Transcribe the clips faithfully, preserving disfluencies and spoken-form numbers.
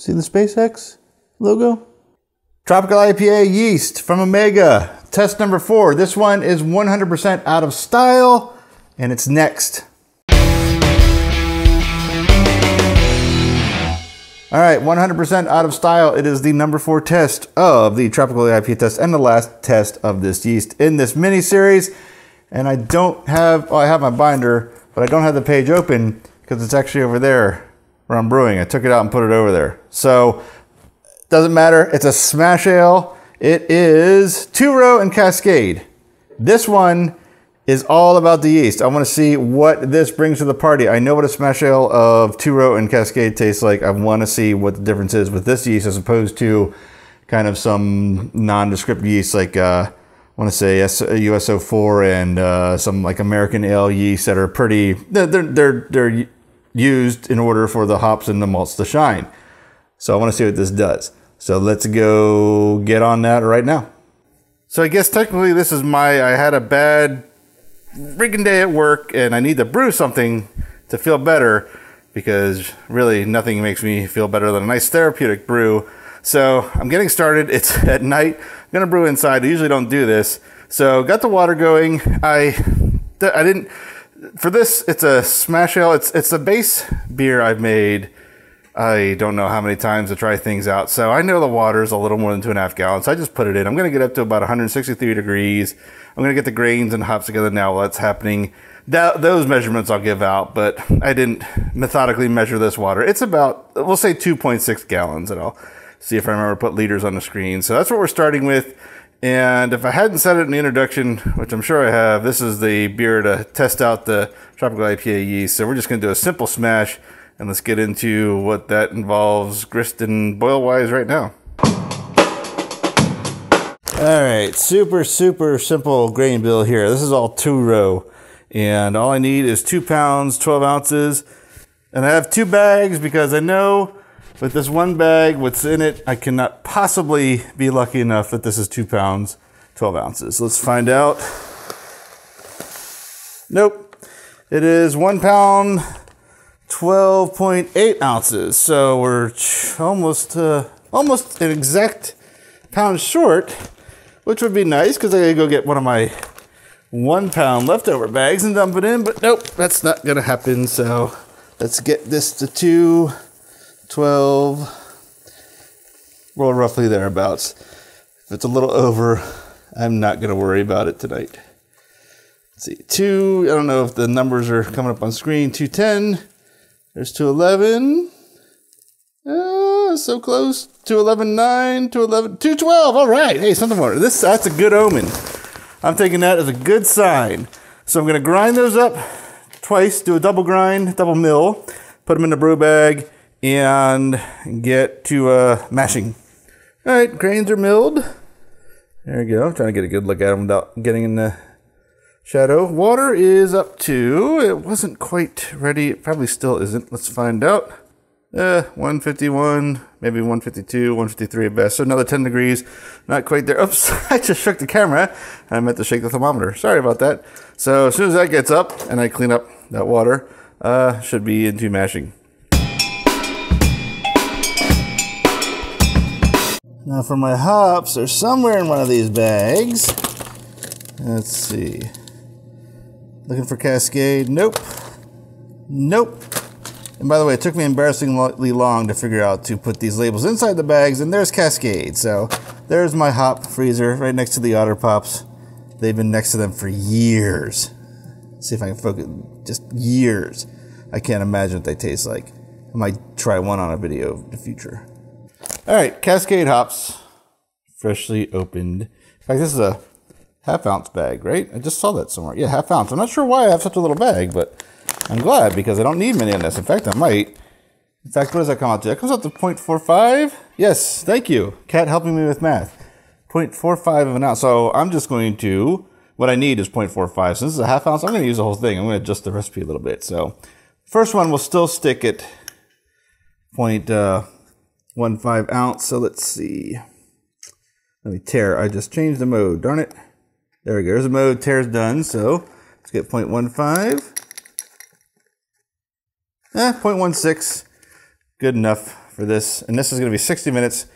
See the SpaceX logo? Tropical I P A yeast from Omega. Test number four. This one is one hundred percent out of style, and it's next. All right, one hundred percent out of style. It is the number four test of the Tropical I P A test and the last test of this yeast in this mini series. And I don't have, oh, I have my binder, but I don't have the page open because it's actually over there where I'm brewing. I took it out and put it over there. So doesn't matter. It's a SMaSH ale. It is two row and Cascade. This one is all about the yeast. I want to see what this brings to the party. I know what a SMaSH ale of two row and Cascade tastes like. I want to see what the difference is with this yeast as opposed to kind of some nondescript yeast like uh, I want to say U S oh four and uh, some like American ale yeast that are pretty. They're they're they're used in order for the hops and the malts to shine. So I want to see what this does. So let's go get on that right now. So I guess technically this is my. I had a bad freaking day at work and I need to brew something to feel better, because really nothing makes me feel better than a nice therapeutic brew. So I'm getting started. It's at night. I'm gonna brew inside. I usually don't do this. So got the water going. I I didn't for this. It's a SMaSH ale. It's it's a base beer I've made. I don't know how many times to try things out. So I know the water is a little more than two and a half gallons. So I just put it in. I'm going to get up to about one hundred sixty-three degrees. I'm going to get the grains and hops together now while that's happening. That, those measurements I'll give out, but I didn't methodically measure this water. It's about, we'll say two point six gallons, and I'll see if I remember to put liters on the screen. So that's what we're starting with. And if I hadn't said it in the introduction, which I'm sure I have, this is the beer to test out the Tropical I P A yeast. So we're just going to do a simple smash. And let's get into what that involves grist and boil-wise right now. All right, super, super simple grain bill here. This is all two row. And all I need is two pounds, twelve ounces. And I have two bags because I know with this one bag, what's in it, I cannot possibly be lucky enough that this is two pounds, twelve ounces. Let's find out. Nope, it is one pound, twelve point eight ounces. So we're almost uh, almost an exact pound short, which would be nice because I gotta go get one of my one pound leftover bags and dump it in, but nope, that's not gonna happen. So let's get this to two, twelve, well, roughly thereabouts. If it's a little over, I'm not gonna worry about it tonight. Let's see, two, I don't know if the numbers are coming up on screen, two ten. There's two eleven, uh, so close, two eleven nine, two eleven, two twelve, all right, hey, something more. This, that's a good omen. I'm taking that as a good sign. So I'm gonna grind those up twice, do a double grind, double mill, put them in the brew bag, and get to uh, mashing. All right, grains are milled. There we go, I'm trying to get a good look at them without getting in the shadow. Water is up to, it wasn't quite ready. It probably still isn't. Let's find out. Uh, one fifty-one, maybe one fifty-two, one fifty-three at best. So another ten degrees. Not quite there. Oops, I just shook the camera. I meant to shake the thermometer. Sorry about that. So as soon as that gets up and I clean up that water, uh, should be into mashing. Now for my hops, they're somewhere in one of these bags. Let's see. Looking for Cascade. Nope. Nope. And by the way, it took me embarrassingly long to figure out to put these labels inside the bags, and there's Cascade. So there's my hop freezer right next to the Otter Pops. They've been next to them for years. Let's see if I can focus. Just years. I can't imagine what they taste like. I might try one on a video in the future. All right, Cascade hops. Freshly opened. In fact, this is a half ounce bag, right? I just saw that somewhere. Yeah, half ounce. I'm not sure why I have such a little bag, but I'm glad because I don't need many in this. In fact, I might. In fact, what does that come out to? That comes out to zero point four five. Yes, thank you. Kat helping me with math. zero point four five of an ounce. So I'm just going to, what I need is zero point four five. So this is a half ounce. I'm going to use the whole thing. I'm going to adjust the recipe a little bit. So first one will still stick at zero point one five ounce. So let's see. Let me tear. I just changed the mode. Darn it. There we go. There's a mode. Tear's done. So let's get zero point one five. Eh, zero point one six. Good enough for this, and this is gonna be sixty minutes.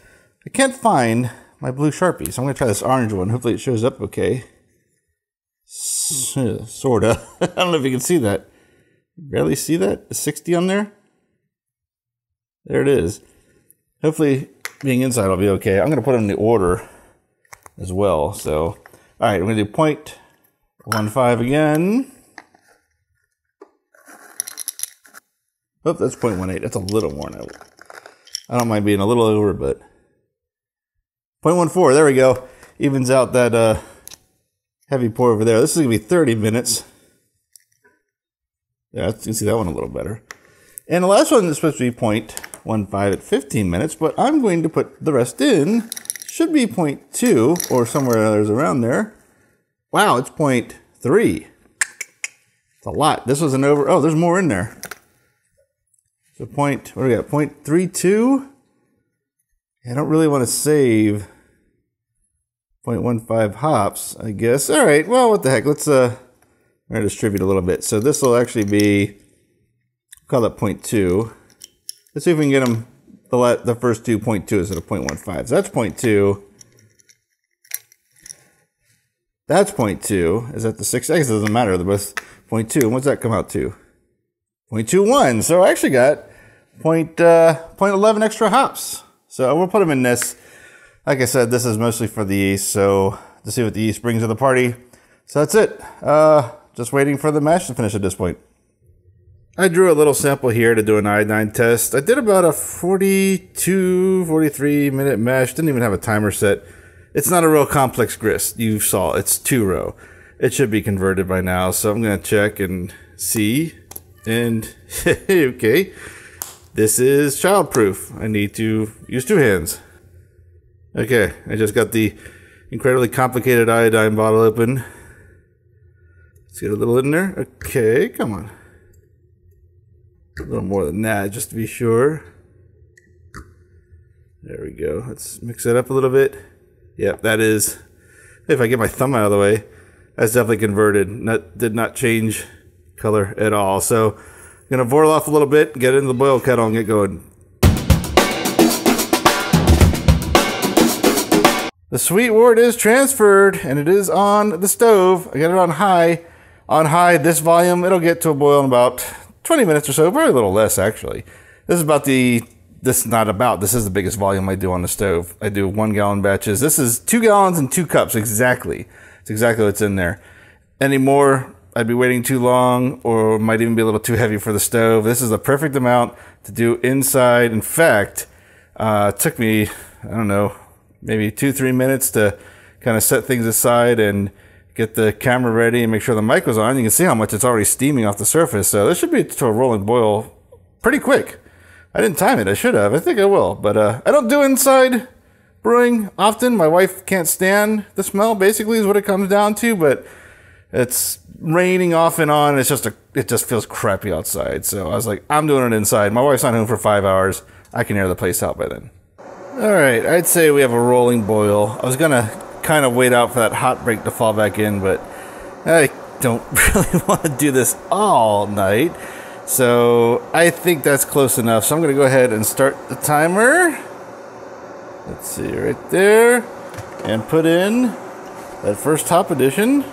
I can't find my blue Sharpie, so I'm gonna try this orange one. Hopefully it shows up okay. Sorta. I don't know if you can see that. Barely see that? Is sixty on there? There it is. Hopefully being inside will be okay. I'm gonna put it in the order as well, so. All right, I'm gonna do zero point one five again. Oh, that's zero point one eight, that's a little more now. I don't mind being a little over, but zero point one four, there we go. Evens out that uh, heavy pour over there. This is gonna be thirty minutes. Yeah, you can see that one a little better. And the last one is supposed to be zero point one five at fifteen minutes, but I'm going to put the rest in. Should be zero point two or somewhere or others around there. Wow, it's zero point three. It's a lot. This was an over, oh, there's more in there. So point, what do we got, zero point three two? I don't really want to save zero point one five hops, I guess. All right, well, what the heck, let's uh, distribute a little bit. So this will actually be, call that zero point two. Let's see if we can get them, the, the first two, zero point two instead of zero point one five. So that's zero point two. That's zero point two. Is that the six? I guess it doesn't matter, they're both zero point two. And what's that come out to? zero point two one. So I actually got point, uh, zero point one one extra hops. So we'll put them in this. Like I said, this is mostly for the yeast, so to see what the yeast brings to the party. So that's it. Uh, just waiting for the mash to finish at this point. I drew a little sample here to do an iodine test. I did about a forty-two, forty-three minute mash. Didn't even have a timer set. It's not a real complex grist. You saw it's two row. It should be converted by now. So I'm going to check and see. And okay, this is childproof. I need to use two hands. Okay, I just got the incredibly complicated iodine bottle open. Let's get a little in there. Okay, come on. A little more than that, just to be sure. There we go. Let's mix it up a little bit. Yep, that is, if I get my thumb out of the way, that's definitely converted. Not, did not change color at all. So I'm gonna boil off a little bit, get into the boil kettle and get going. The sweet wort is transferred and it is on the stove. I got it on high. On high, this volume, it'll get to a boil in about twenty minutes or so, probably a little less actually. This is about the, this is not about, this is the biggest volume I do on the stove. I do one gallon batches. This is two gallons and two cups, exactly. It's exactly what's in there. Any more, I'd be waiting too long or might even be a little too heavy for the stove. This is the perfect amount to do inside. In fact, uh, it took me, I don't know, maybe two, three minutes to kind of set things aside and get the camera ready and make sure the mic was on. You can see how much it's already steaming off the surface. So this should be to a rolling boil pretty quick. I didn't time it. I should have. I think I will. But uh, I don't do inside brewing often. My wife can't stand the smell, basically, is what it comes down to. But it's raining off and on. It's just a, it just feels crappy outside. So I was like, I'm doing it inside. My wife's not home for five hours. I can air the place out by then. All right, I'd say we have a rolling boil. I was gonna kind of wait out for that hot break to fall back in, but I don't really want to do this all night. So I think that's close enough. So I'm gonna go ahead and start the timer. Let's see, right there. And put in that first hop addition.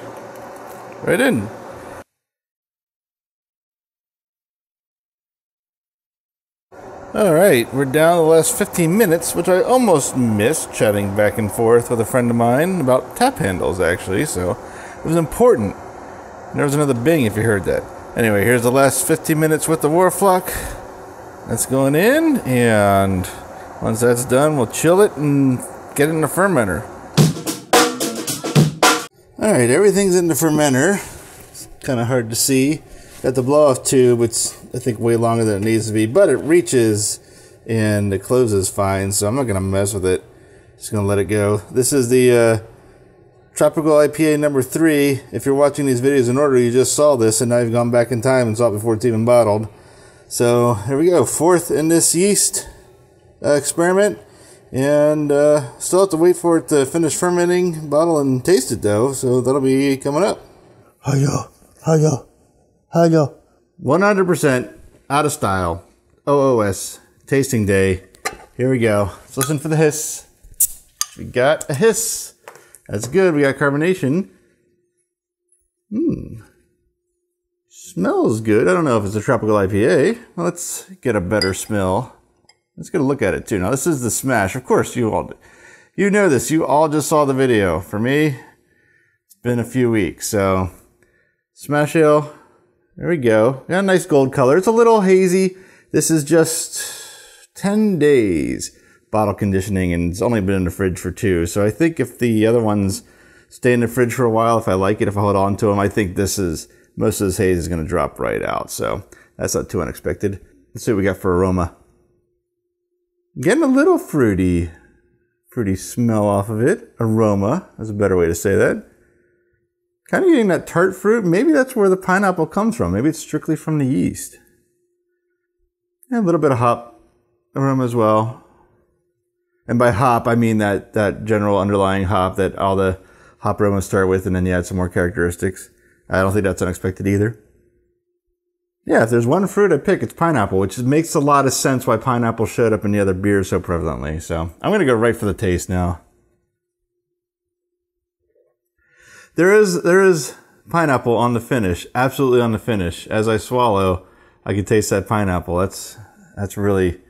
Right in. All right, we're down the last fifteen minutes, which I almost missed chatting back and forth with a friend of mine about tap handles, actually, so it was important. And there was another bing if you heard that. Anyway, here's the last fifteen minutes with the Warflock. That's going in, and once that's done, we'll chill it and get it in the fermenter. All right, everything's in the fermenter. It's kind of hard to see. Got the blow-off tube, it's, I think, way longer than it needs to be, but it reaches and it closes fine, so I'm not going to mess with it. Just going to let it go. This is the uh, Tropical I P A number three. If you're watching these videos in order, you just saw this, and now you've gone back in time and saw it before it's even bottled. So here we go, fourth in this yeast uh, experiment. And uh, still have to wait for it to finish fermenting, bottle, and taste it though, so that'll be coming up. Hiya, hiya, hiya. one hundred percent out of style, O O S, tasting day, Here we go. Let's listen for the hiss. We got a hiss. That's good. We got carbonation. Hmm. Smells good. I don't know if it's a tropical I P A. Let's get a better smell. Let's get a look at it too. Now this is the SMaSH. Of course you all, you know this. You all just saw the video. For me, it's been a few weeks. So SMaSH ale. There we go. Got a nice gold color. It's a little hazy. This is just ten days bottle conditioning and it's only been in the fridge for two. So I think if the other ones stay in the fridge for a while, if I like it, if I hold on to them, I think this is, most of this haze is going to drop right out. So that's not too unexpected. Let's see what we got for aroma. Getting a little fruity, fruity smell off of it. Aroma, that's a better way to say that. Kind of getting that tart fruit. Maybe that's where the pineapple comes from. Maybe it's strictly from the yeast. And a little bit of hop aroma as well. And by hop, I mean that, that general underlying hop that all the hop aromas start with, and then you add some more characteristics. I don't think that's unexpected either. Yeah, if there's one fruit I pick, it's pineapple, which makes a lot of sense why pineapple showed up in the other beer so prevalently. So I'm going to go right for the taste now. There is there is pineapple on the finish, absolutely on the finish. As I swallow, I can taste that pineapple. That's that's really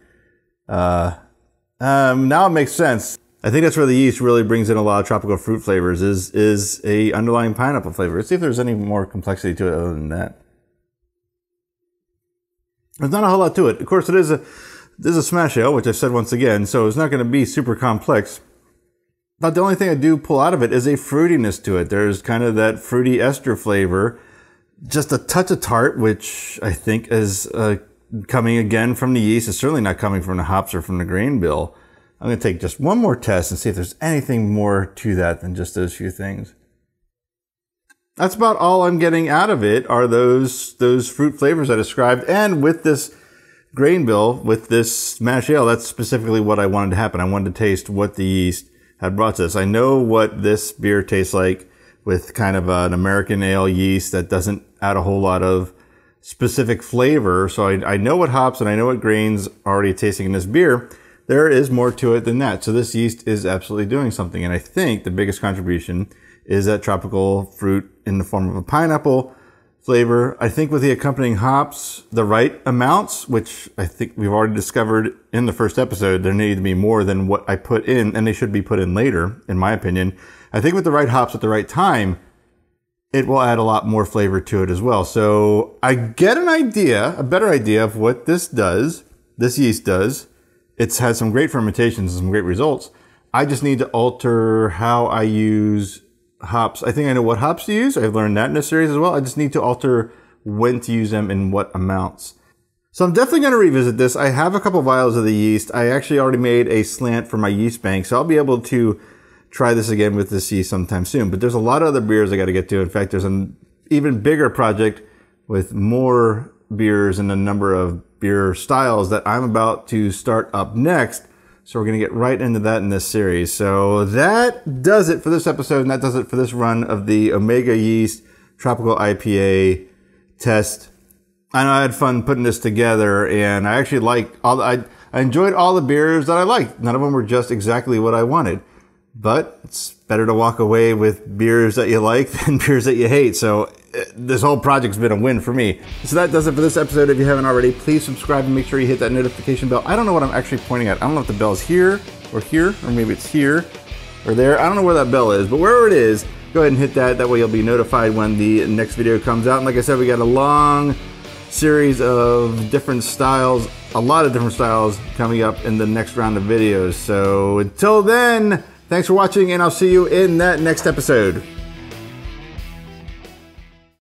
uh, um, now it makes sense. I think that's where the yeast really brings in a lot of tropical fruit flavors. Is is a underlying pineapple flavor. Let's see if there's any more complexity to it other than that. There's not a whole lot to it. Of course, it is a this is a SMaSH ale, which I've said once again, so it's not going to be super complex. But the only thing I do pull out of it is a fruitiness to it. There's kind of that fruity ester flavor, just a touch of tart, which I think is uh, coming again from the yeast. It's certainly not coming from the hops or from the grain bill. I'm going to take just one more test and see if there's anything more to that than just those few things. That's about all I'm getting out of it are those those fruit flavors I described. And with this grain bill, with this SMaSH ale, that's specifically what I wanted to happen. I wanted to taste what the yeast had brought to this. I know what this beer tastes like with kind of an American ale yeast that doesn't add a whole lot of specific flavor. So I, I know what hops and I know what grains are already tasting in this beer. There is more to it than that. So this yeast is absolutely doing something. And I think the biggest contribution is that tropical fruit in the form of a pineapple flavor. I think with the accompanying hops, the right amounts, which I think we've already discovered in the first episode, there needed to be more than what I put in, and they should be put in later, in my opinion. I think with the right hops at the right time, it will add a lot more flavor to it as well. So I get an idea, a better idea of what this does, this yeast does. It's had some great fermentations and some great results. I just need to alter how I use hops. I think I know what hops to use. I've learned that in this series as well. I just need to alter when to use them and what amounts. So I'm definitely going to revisit this. I have a couple vials of the yeast. I actually already made a slant for my yeast bank, so I'll be able to try this again with this yeast sometime soon. But there's a lot of other beers I got to get to. In fact, there's an even bigger project with more beers and a number of beer styles that I'm about to start up next. So we're going to get right into that in this series. So that does it for this episode, and that does it for this run of the Omega Yeast Tropical I P A test. I know I had fun putting this together, and I actually liked all the, I, I enjoyed all the beers that I liked. None of them were just exactly what I wanted, but it's better to walk away with beers that you like than beers that you hate. So this whole project's been a win for me. So that does it for this episode. If you haven't already, please subscribe and make sure you hit that notification bell. I don't know what I'm actually pointing at. I don't know if the bell's here or here, or maybe it's here or there. I don't know where that bell is, but wherever it is, go ahead and hit that. That way you'll be notified when the next video comes out. And like I said, we got a long series of different styles, a lot of different styles coming up in the next round of videos. So until then, thanks for watching, and I'll see you in that next episode.